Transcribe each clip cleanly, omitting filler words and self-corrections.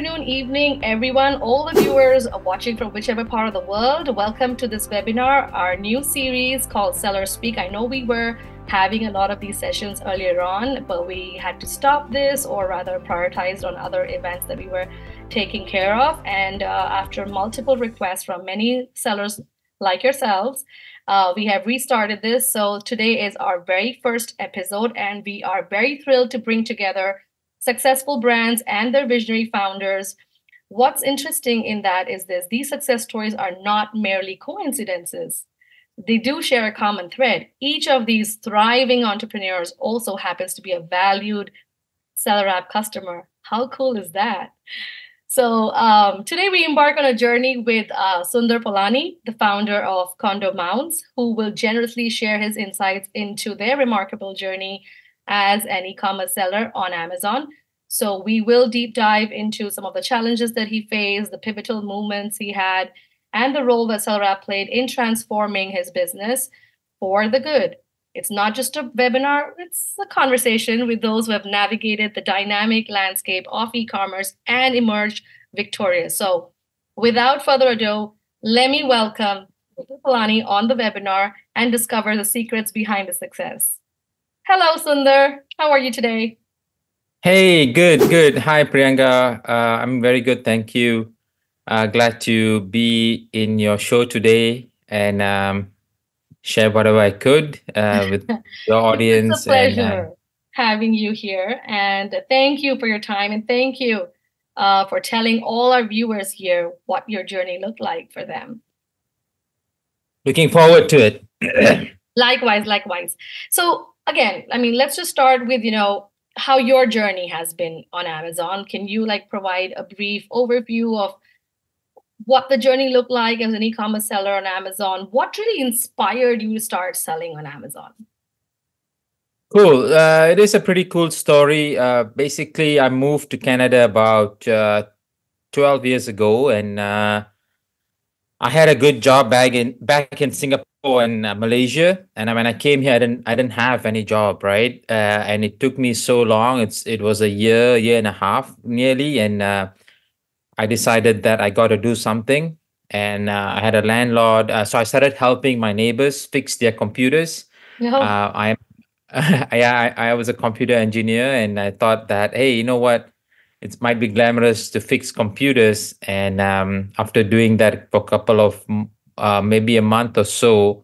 afternoon, evening, everyone, all the viewers watching from whichever part of the world. Welcome to this webinar, our new series called Seller Speak. I know we were having a lot of these sessions earlier on, but we had to stop this, or rather prioritized on other events that we were taking care of. And after multiple requests from many sellers like yourselves, we have restarted this. So today is our very first episode, and we are very thrilled to bring together successful brands and their visionary founders. What's interesting in that is this: these success stories are not merely coincidences. They do share a common thread. Each of these thriving entrepreneurs also happens to be a valued SellerApp customer. How cool is that? So today we embark on a journey with Sunder Palani, the founder of CondoMounts, who will generously share his insights into their remarkable journey as an e-commerce seller on Amazon. So we will deep dive into some of the challenges that he faced, the pivotal moments he had, and the role that SellerApp played in transforming his business for the good. It's not just a webinar, it's a conversation with those who have navigated the dynamic landscape of e-commerce and emerged victorious. So without further ado, let me welcome Palani on the webinar and discover the secrets behind the success. Hello, Sunder. How are you today? Hey, good, good. Hi, Priyanka. I'm very good, thank you. Glad to be in your show today and share whatever I could with your audience. It's a pleasure having you here, and thank you for your time, and thank you for telling all our viewers here what your journey looked like for them. Looking forward to it. Likewise, likewise. So again, I mean, let's just start with, you know, how your journey has been on Amazon. Can you like provide a brief overview of what the journey looked like as an e-commerce seller on Amazon? What really inspired you to start selling on Amazon? Cool. It is a pretty cool story. Basically, I moved to Canada about 12 years ago, and I had a good job back in Singapore and Malaysia. And when I came here, I didn't have any job, right? And it took me so long. It was a year and a half nearly, and I decided that I got to do something, and I had a landlord. So I started helping my neighbors fix their computers. No. I was a computer engineer, and I thought that, hey, you know what? It might be glamorous to fix computers. And after doing that for a couple of, maybe a month or so,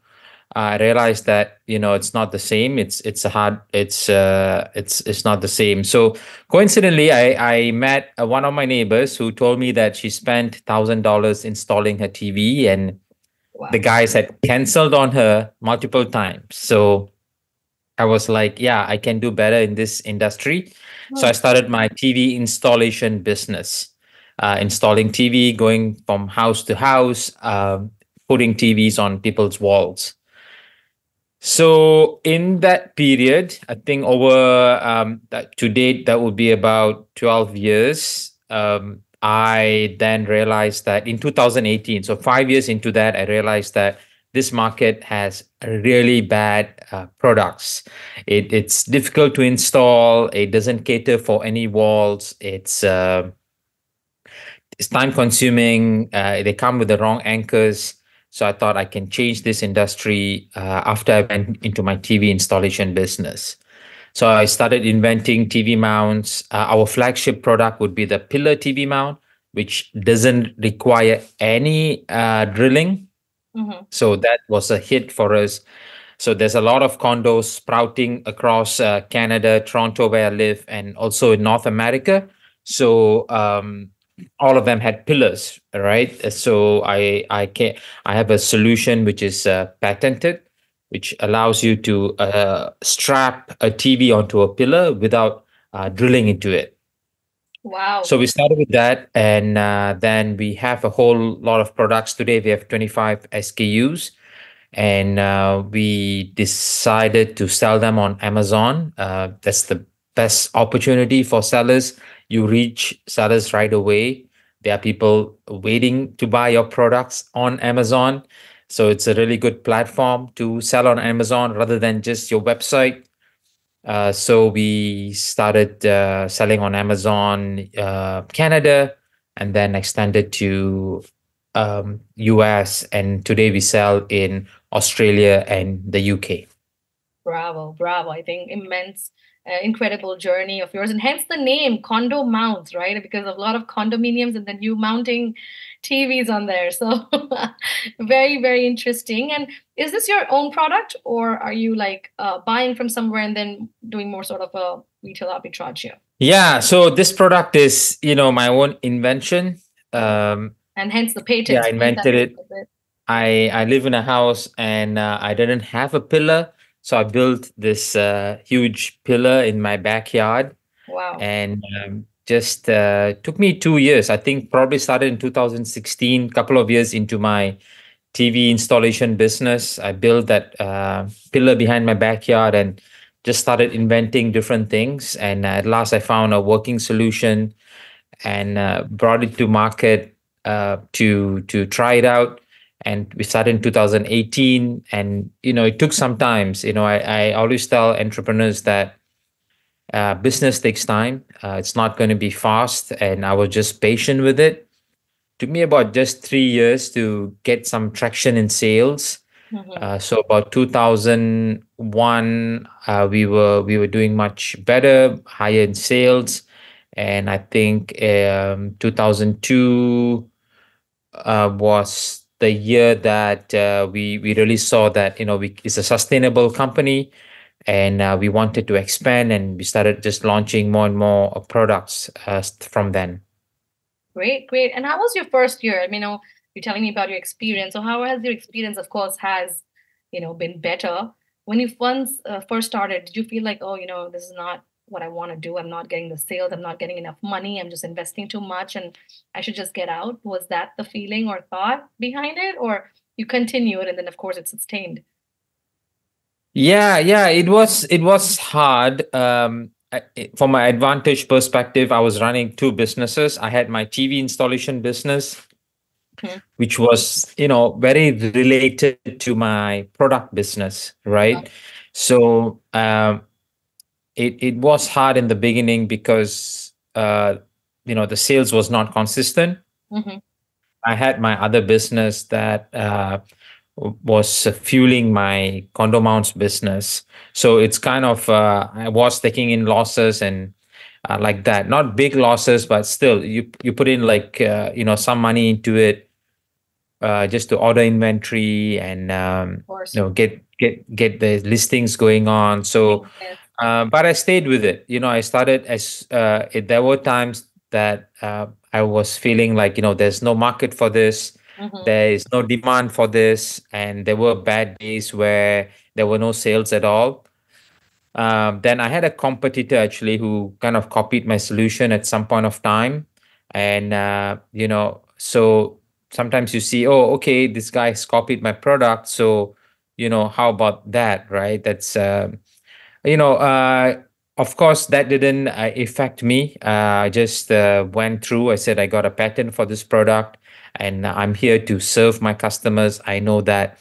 I realized that, you know, it's not the same. It's not the same. So coincidentally, I met one of my neighbors who told me that she spent $1,000 installing her TV, and wow, the guys had canceled on her multiple times. So I was like, yeah, I can do better in this industry. Wow. So I started my TV installation business, installing TV, going from house to house, putting TVs on people's walls. So in that period, I think over to date, that would be about 12 years. I then realized that in 2018, so 5 years into that, I realized that this market has really bad products. It's difficult to install. It doesn't cater for any walls. It's time consuming. They come with the wrong anchors. So I thought I can change this industry after I went into my TV installation business. So I started inventing TV mounts. Our flagship product would be the Pillar TV mount, which doesn't require any drilling. Mm-hmm. So that was a hit for us. So there's a lot of condos sprouting across Canada, Toronto, where I live, and also in North America. So all of them had pillars, right? So I have a solution which is patented, which allows you to strap a TV onto a pillar without drilling into it. Wow. So we started with that, and then we have a whole lot of products. Today we have 25 SKUs, and we decided to sell them on Amazon. That's the best opportunity for sellers. You reach sellers right away. There are people waiting to buy your products on Amazon. So it's a really good platform to sell on Amazon rather than just your website. So we started selling on Amazon Canada, and then extended to US, and today we sell in Australia and the UK. Bravo, bravo. I think immense, incredible journey of yours, and hence the name CondoMounts, right? Because a lot of condominiums and then you mounting TVs on there. So very, very interesting. And is this your own product, or are you like buying from somewhere and then doing more sort of a retail arbitrage here? Yeah. So this product is, you know, my own invention. And hence the patent. Yeah, I invented it. I live in a house and I didn't have a pillar. So I built this huge pillar in my backyard. Wow. And just took me 2 years. I think probably started in 2016, couple of years into my TV installation business. I built that pillar behind my backyard and just started inventing different things. And at last I found a working solution and brought it to market to try it out. And we started in 2018, and, you know, it took some time. You know, I always tell entrepreneurs that business takes time. It's not going to be fast. And I was just patient with it. It took me about just 3 years to get some traction in sales. Mm-hmm. So about 2001, we were doing much better, higher in sales. And I think 2002 was the year that we really saw that, you know, it's a sustainable company, and we wanted to expand, and we started just launching more and more products from then. Great, great. And how was your first year? I mean, you're telling me about your experience. So how has your experience, of course, has, you know, been better? When you first started, did you feel like, oh, you know, this is not what I want to do. I'm not getting the sales. I'm not getting enough money. I'm just investing too much and I should just get out. Was that the feeling or thought behind it? Or you continue it and then of course it's sustained? Yeah. Yeah. It was hard. From my advantage perspective, I was running two businesses. I had my TV installation business, which was, you know, very related to my product business. Right. Okay. So, It was hard in the beginning because, you know, the sales was not consistent. Mm-hmm. I had my other business that was fueling my CondoMounts business. So it's kind of, I was taking in losses and like that. Not big losses, but still you put in like, you know, some money into it just to order inventory and, you know, get the listings going on. So... Yes. But I stayed with it. You know, I started as there were times that I was feeling like, you know, there's no market for this. Mm-hmm. There is no demand for this. And there were bad days where there were no sales at all. Then I had a competitor actually who kind of copied my solution at some point of time. And, you know, so sometimes you see, oh, okay, this guy's copied my product. So, you know, how about that? Right. That's... you know, of course, that didn't affect me. I just went through. I said, I got a patent for this product and I'm here to serve my customers. I know that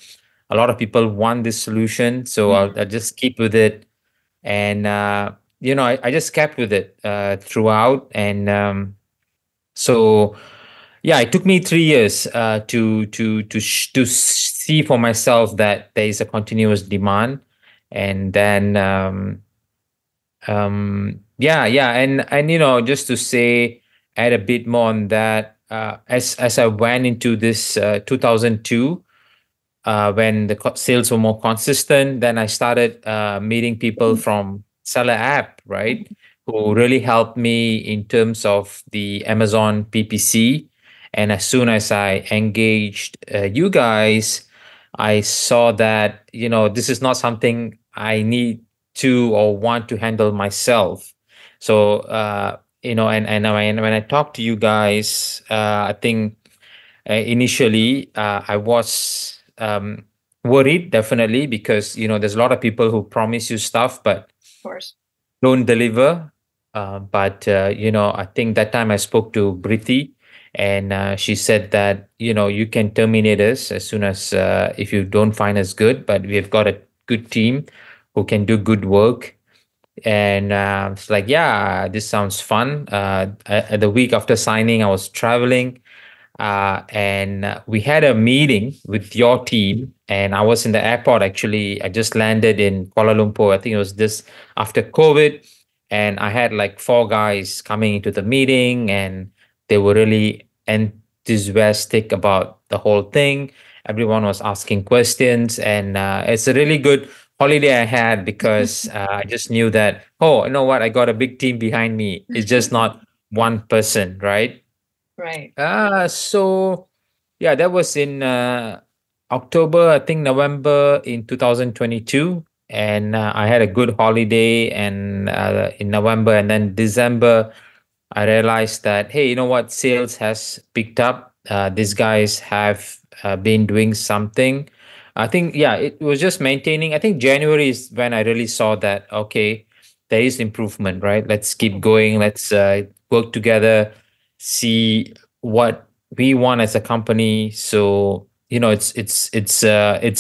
a lot of people want this solution, so I'll just keep with it. And, you know, I just kept with it throughout. And so, yeah, it took me 3 years to see for myself that there is a continuous demand. And then, and you know, just to say, add a bit more on that. As I went into this 2002, when the sales were more consistent, then I started meeting people from SellerApp, right, who really helped me in terms of the Amazon PPC. And as soon as I engaged you guys, I saw that, you know, this is not something I need to or want to handle myself. So, you know, and when I talked to you guys, I think initially I was worried, definitely, because, you know, there's a lot of people who promise you stuff, but of course don't deliver. You know, I think that time I spoke to Brithi. And she said that, you know, you can terminate us as soon as if you don't find us good, but we've got a good team who can do good work. And it's like, yeah, this sounds fun. The week after signing, I was traveling, and we had a meeting with your team, and I was in the airport. Actually, I just landed in Kuala Lumpur. I think it was just after COVID, and I had like 4 guys coming into the meeting, and they were really enthusiastic about the whole thing. Everyone was asking questions, and it's a really good holiday I had, because I just knew that, oh, you know what? I got a big team behind me. It's just not one person, right? Right. So yeah, that was in October, I think November in 2022. And I had a good holiday and in November, and then December, I realized that, hey, you know what? Sales has picked up. These guys have been doing something. I think, yeah, it was just maintaining. I think January is when I really saw that, okay, there is improvement, right? Let's keep going. Let's work together, see what we want as a company. So, you know, it's a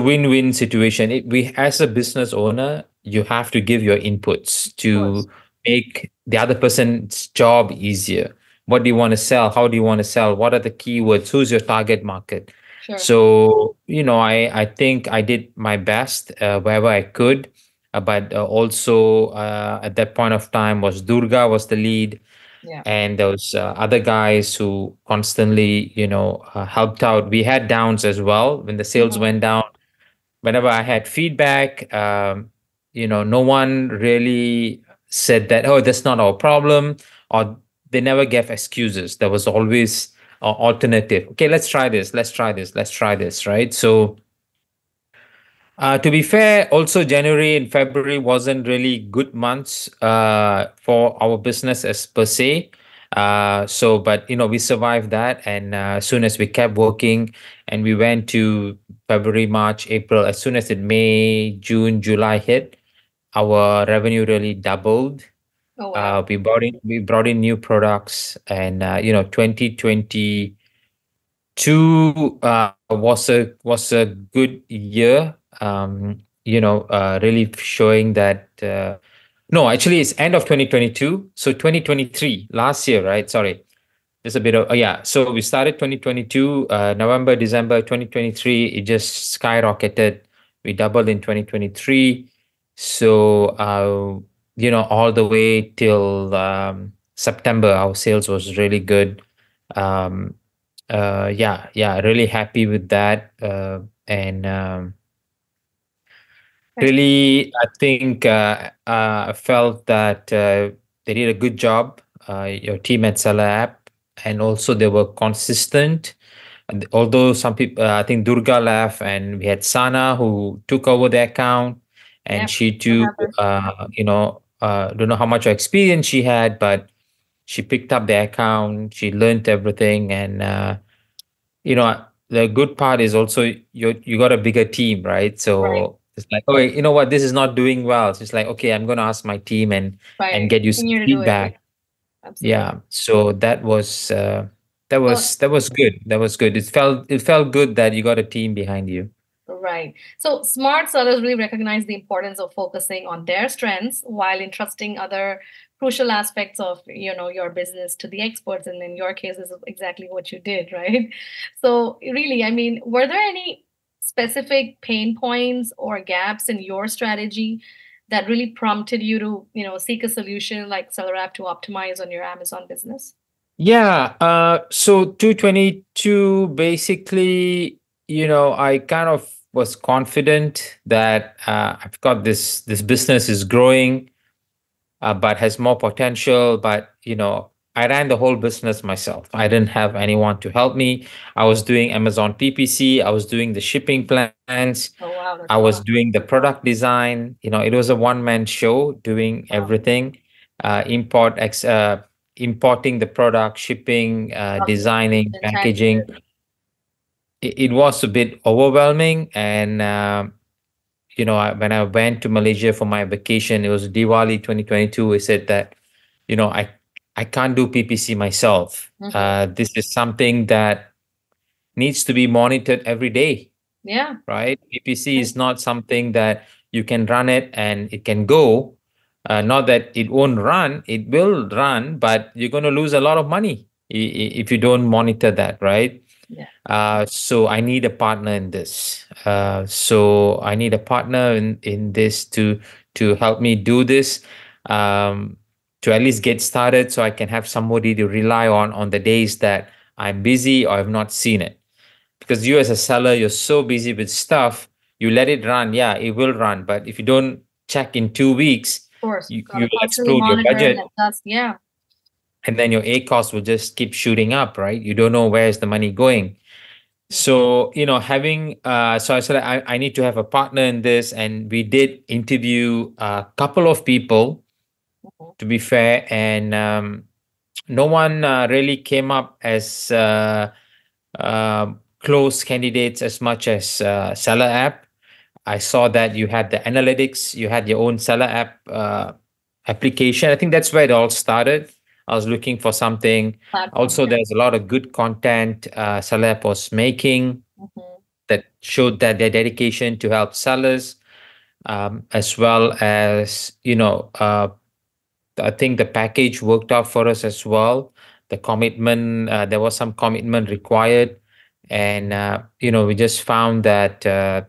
win-win situation. We, as a business owner, you have to give your inputs to make the other person's job easier. What do you want to sell? How do you want to sell? What are the keywords? Who's your target market? Sure. So, you know, I think I did my best wherever I could. But also at that point of time was Durga was the lead. Yeah. And those other guys who constantly, you know, helped out. We had downs as well. When the sales went down, whenever I had feedback, you know, no one really said that, oh, that's not our problem, or they never gave excuses. There was always an alternative. Okay, let's try this. Let's try this. Let's try this. Right. So to be fair, also January and February wasn't really good months for our business as per se. So, but, you know, we survived that. And as soon as we kept working and we went to February, March, April, as soon as May, June, July hit, our revenue really doubled. Oh, wow. We brought in new products, and you know, 2022 was a good year. You know, really showing that. No, actually, it's end of 2022. So 2023, last year, right? Sorry, there's a bit of yeah. So we started 2022, November, December 2023. It just skyrocketed. We doubled in 2023. So. You know, all the way till September, our sales was really good. Yeah, really happy with that. Really, I think I felt that they did a good job, your team at SellerApp, and also they were consistent. And although some people, I think Durga left, and we had Sana who took over the account, and she too, you know, don't know how much experience she had, but she picked up the account. She learned everything, and you know, the good part is also you got a bigger team, right? So it's like, oh, you know what, this is not doing well. So it's like, okay, I'm going to ask my team and get you some feedback. Absolutely. Yeah, so that was good. That was good. It felt good that you got a team behind you. Right. So smart sellers really recognize the importance of focusing on their strengths while entrusting other crucial aspects of, you know, your business to the experts. And in your case, this is exactly what you did, right? So really, I mean, were there any specific pain points or gaps in your strategy that really prompted you to, you know, seek a solution like SellerApp to optimize on your Amazon business? Yeah. So 2022, basically, you know, I kind of was confident that I've got this business is growing, but has more potential. But, you know, I ran the whole business myself. I didn't have anyone to help me. I was doing Amazon PPC. I was doing the shipping plans. Oh, wow, I was doing the product design. You know, it was a one-man show doing everything, importing the product, shipping, designing, packaging. It was a bit overwhelming, and you know, when I went to Malaysia for my vacation, it was Diwali 2022. I said that, you know, I can't do PPC myself. This is something that needs to be monitored every day. Yeah, right. PPC is not something that you can run it and it can go. Not that it won't run, it will run, but you're going to lose a lot of money if you don't monitor that, right? Yeah. So I need a partner in this. So I need a partner in this to help me do this, to at least get started, so I can have somebody to rely on the days that I'm busy or I've not seen it. Because you as a seller, you're so busy with stuff, you let it run. Yeah, it will run. But if you don't check in 2 weeks, of course, you explode your budget. Yeah. And then your A cost will just keep shooting up, right? You don't know where's the money going. So, you know, having, so I said, I need to have a partner in this. And we did interview a couple of people, to be fair. And no one really came up as close candidates as much as SellerApp. I saw that you had the analytics, you had your own SellerApp application. I think that's where it all started. I was looking for something. Also, there's a lot of good content SellerApp was making that showed that their dedication to help sellers, as well as, you know, I think the package worked out for us as well. The commitment, there was some commitment required. And, you know, we just found that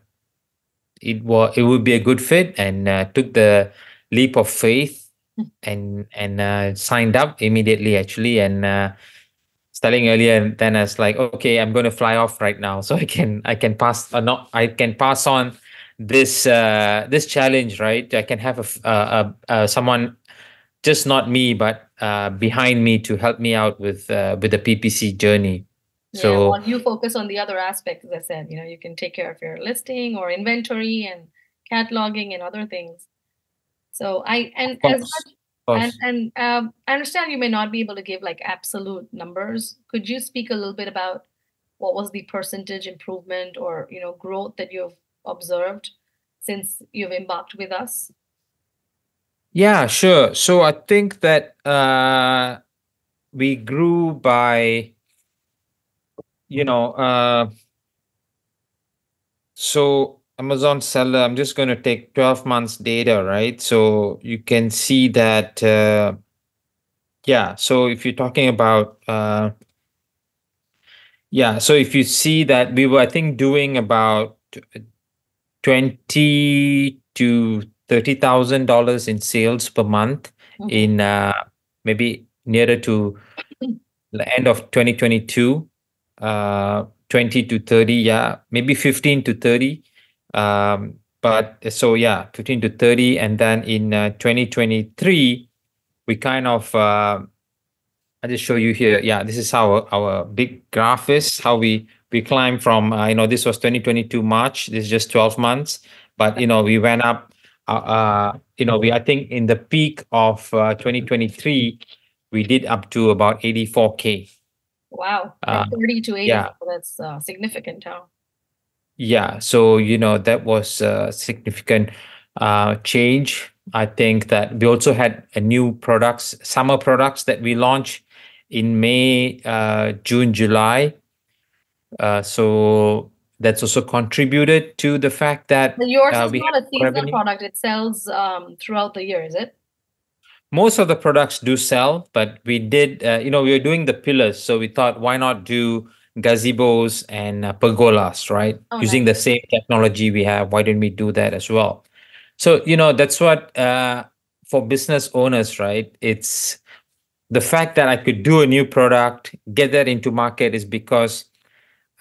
it would be a good fit, and took the leap of faith and signed up immediately, actually. And starting earlier, and then I was like, okay, I'm going to fly off right now, so I can pass on this this challenge, right? I can have someone, just not me, but behind me to help me out with the PPC journey. Yeah, so while you focus on the other aspects, as I said, you know, you can take care of your listing or inventory and cataloging and other things. So I understand you may not be able to give like absolute numbers. Could you speak a little bit about what was the percentage improvement or, you know, growth that you've observed since you've embarked with us? Yeah, sure. So I think that we grew by, you know, so Amazon seller, I'm just going to take 12 months data, right? So you can see that, yeah. So if you're talking about, yeah. So if you see that we were, I think, doing about $20,000 to $30,000 in sales per month in maybe nearer to the end of 2022. 20 to 30, yeah, maybe 15 to 30. But so, yeah, 15 to 30. And then in 2023, we kind of, I'll just show you here. Yeah, this is how our big graph is, how we climb from, you know, this was 2022 March. This is just 12 months. But, you know, we went up, you know, I think in the peak of 2023, we did up to about 84K. Wow, like 30 to 80, yeah. That's significant, huh? Yeah, so, you know, that was a significant change. I think that we also had a new products, summer products that we launched in May, June, July. So that's also contributed to the fact that... But yours is not a seasonal product, it sells throughout the year, is it? Most of the products do sell, but we did, you know, we were doing the pillars. So we thought, why not do gazebos and pergolas, right? Oh, using the same technology we have. Why didn't we do that as well? So, you know, that's what, for business owners, right? It's the fact that I could do a new product, get that into market, is because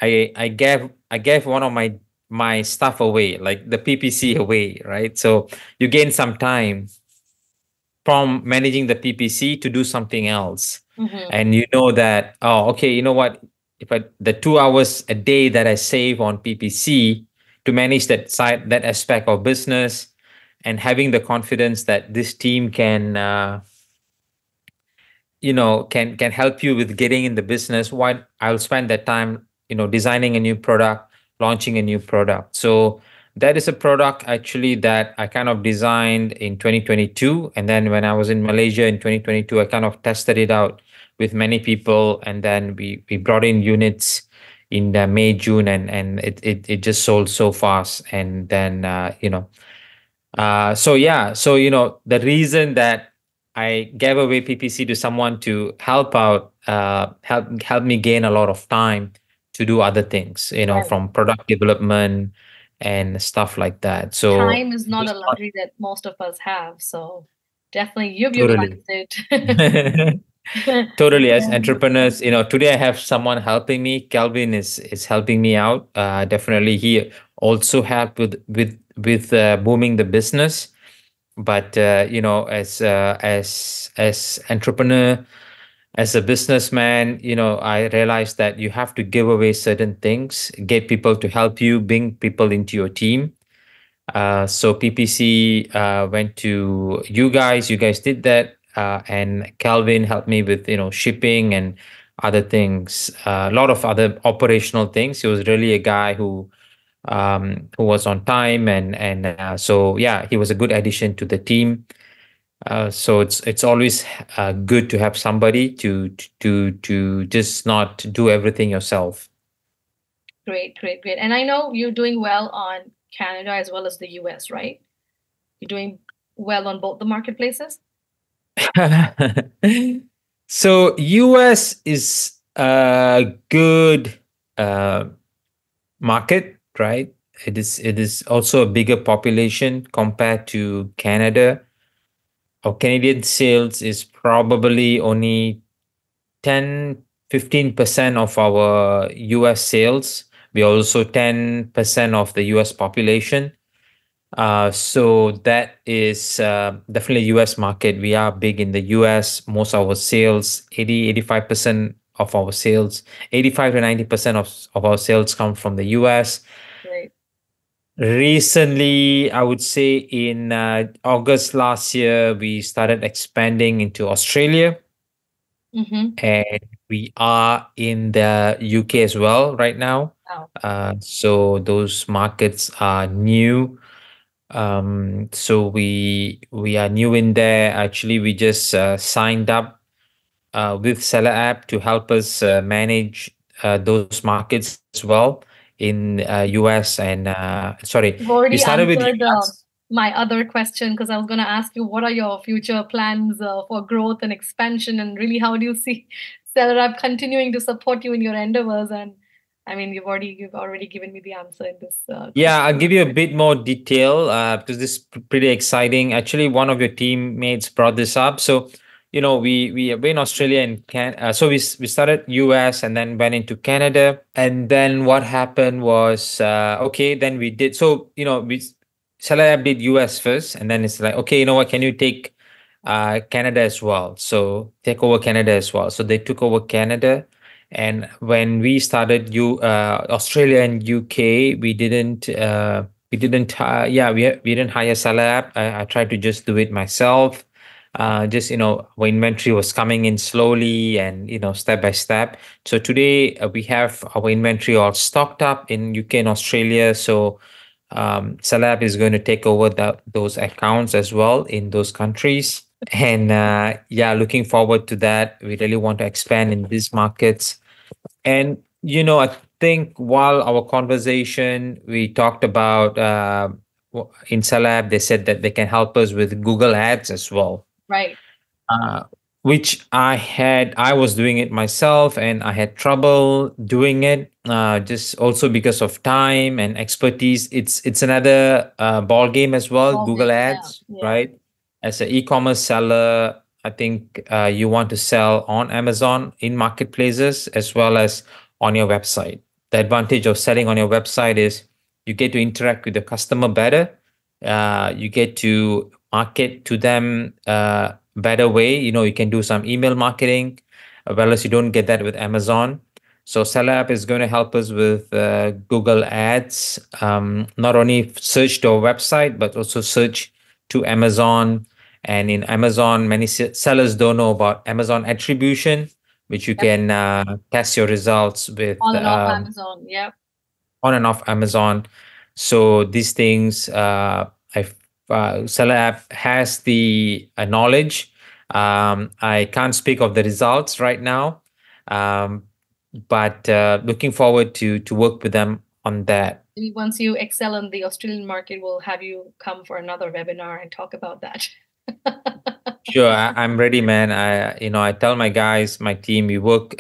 I gave one of my stuff away, like the PPC away, right? So you gain some time from managing the PPC to do something else. And you know that, oh, okay, you know what, if the 2 hours a day that I save on PPC to manage that side, that aspect of business, and having the confidence that this team can, you know, can help you with getting in the business, why I'll spend that time, you know, designing a new product, launching a new product. So that is a product actually that I kind of designed in 2022. And then when I was in Malaysia in 2022, I kind of tested it out with many people. And then we brought in units in May, June, and it just sold so fast. And then, you know, So, you know, the reason that I gave away PPC to someone to help out, help me gain a lot of time to do other things, you know, right, from product development and stuff like that. So time is not a luxury that most of us have. So definitely you've utilized it. Totally. As entrepreneurs, you know, today I have someone helping me. Kelvin is helping me out. Definitely, he also helped with booming the business. But you know, as entrepreneur, as a businessman, you know, I realized that you have to give away certain things, get people to help you, bring people into your team. So PPC went to you guys. You guys did that. And Kelvin helped me with, you know, shipping and other things, a lot of other operational things. He was really a guy who was on time, and so yeah, he was a good addition to the team. So it's always good to have somebody to just not do everything yourself. Great. And I know you're doing well on Canada as well as the US, right? You're doing well on both the marketplaces. So US is a good market, right? It is also a bigger population compared to Canada. Our Canadian sales is probably only 10-15% of our US sales. We are also 10% of the US population. So that is definitely US market. We are big in the US. Most of our sales, 80-85% of our sales, 85-90% of our sales come from the US. Right. Recently, I would say in August last year, we started expanding into Australia. Mm-hmm. And we are in the UK as well right now. Wow. So those markets are new. So we are new in there. Actually, we just signed up with SellerApp to help us manage those markets as well in US and sorry. You've already answered my other question, because I was going to ask you, what are your future plans for growth and expansion, and really how do you see SellerApp continuing to support you in your endeavors? And I mean, you've already given me the answer in this. Yeah, I'll give you a bit more detail because this is pretty exciting. Actually, one of your teammates brought this up. So, you know, we in Australia and so we started US and then went into Canada. And then what happened was, okay, then we did. So, you know, SellerApp did US first, and then it's like, okay, you know what? Can you take Canada as well? So take over Canada as well. So they took over Canada. And when we started Australia and UK, we didn't hire SellerApp. I tried to just do it myself. Just, you know, our inventory was coming in slowly and, you know, step by step. So today we have our inventory all stocked up in UK and Australia. So SellerApp is going to take over those accounts as well in those countries. And yeah, looking forward to that. We really want to expand in these markets. And, you know, I think while our conversation, we talked about in SellerApp, they said that they can help us with Google Ads as well. Right. Which I was doing it myself, and I had trouble doing it just also because of time and expertise. It's another ball game as well, Google Ads, yeah. Right? As an e-commerce seller, I think you want to sell on Amazon in marketplaces as well as on your website. The advantage of selling on your website is you get to interact with the customer better. You get to market to them better way. You know, you can do some email marketing, whereas you don't get that with Amazon. So SellerApp is going to help us with Google Ads, not only search to our website, but also search to Amazon. And in Amazon, many sellers don't know about Amazon attribution, which you can test your results with on and off Amazon. Yeah, on and off Amazon. So these things, SellerApp has the knowledge. I can't speak of the results right now, but looking forward to work with them on that. Once you excel in the Australian market, we'll have you come for another webinar and talk about that. Sure, I'm ready, man. I tell my guys, my team, we work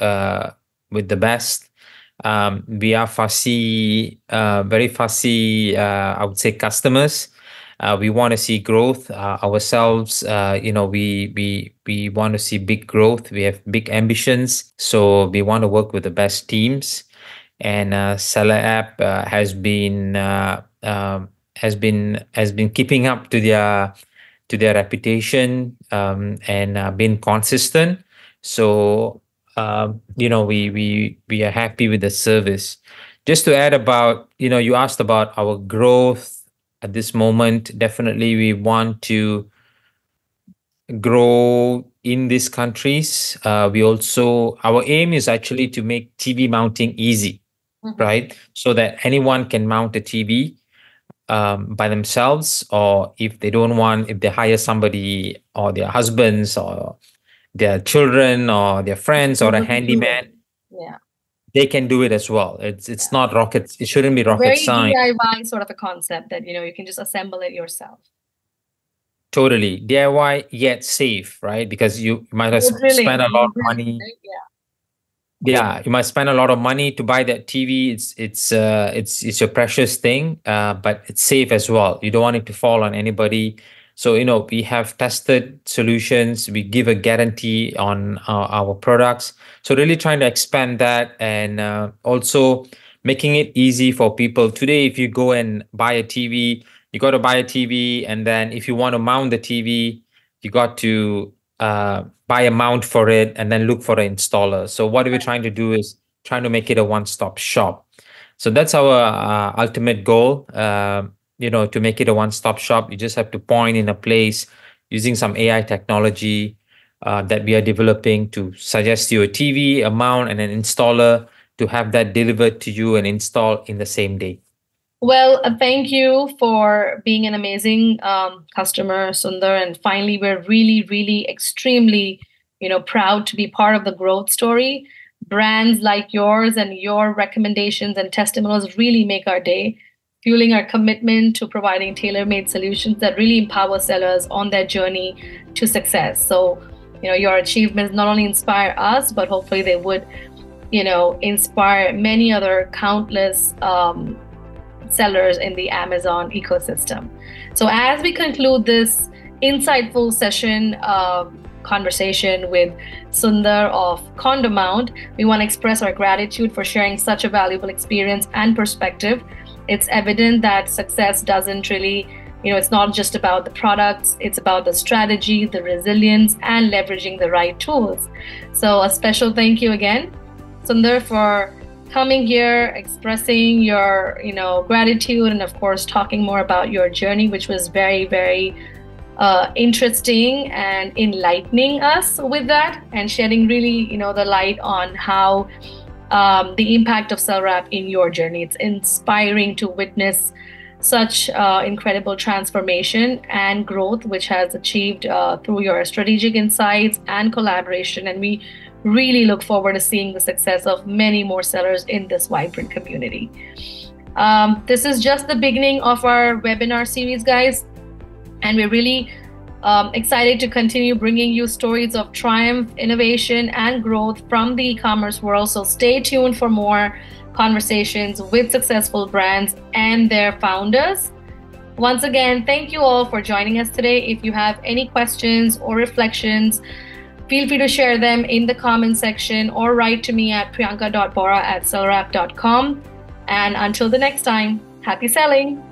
with the best. We are fussy, very fussy, I would say, customers. We want to see growth ourselves. We want to see big growth. We have big ambitions. So we want to work with the best teams. And SellerApp has been keeping up to their reputation and been consistent. So we are happy with the service. Just to add about, you asked about our growth at this moment. Definitely, we want to grow in these countries. Our aim is actually to make TV mounting easy, right? So that anyone can mount a TV by themselves, or if they hire somebody or their husbands or their children or their friends or a handyman, they can do it as well. It's not rocket. It shouldn't be rocket science. Very DIY sort of a concept that you can just assemble it yourself. Totally DIY yet safe, right? Because you might have spent a lot of money. Yeah, you might spend a lot of money to buy that TV. It's your precious thing, but it's safe as well. You don't want it to fall on anybody. So, we have tested solutions. We give a guarantee on our products. So really trying to expand that and also making it easy for people. Today, if you go and buy a TV, you got to buy a TV. And then if you want to mount the TV, you got to buy a mount for it and then look for an installer. So what we're trying to do is trying to make it a one-stop shop. So that's our ultimate goal. To make it a one-stop shop, you just have to point in a place using some AI technology that we are developing to suggest you a TV, a mount, and an installer to have that delivered to you and installed in the same day. Well, thank you for being an amazing customer, Sunder. And finally, we're really, really extremely, proud to be part of the growth story. Brands like yours and your recommendations and testimonials really make our day, fueling our commitment to providing tailor-made solutions that really empower sellers on their journey to success. So, your achievements not only inspire us, but hopefully they would, inspire many other countless sellers in the Amazon ecosystem. So as we conclude this insightful session conversation with Sunder of CondoMount, we want to express our gratitude for sharing such a valuable experience and perspective. It's evident that success doesn't really, it's not just about the products, it's about the strategy, the resilience, and leveraging the right tools. So a special thank you again, Sunder, for coming here, expressing your, gratitude, and of course, talking more about your journey, which was very, very interesting and enlightening us with that, and shedding really, the light on how the impact of SellerApp in your journey. It's inspiring to witness such incredible transformation and growth, which has achieved through your strategic insights and collaboration. And we really look forward to seeing the success of many more sellers in this vibrant community. This is just the beginning of our webinar series, guys. And we're really excited to continue bringing you stories of triumph, innovation, and growth from the e-commerce world. So stay tuned for more conversations with successful brands and their founders. Once again, thank you all for joining us today. If you have any questions or reflections, feel free to share them in the comment section or write to me at priyanka.bora@sellerapp.com. And until the next time, happy selling.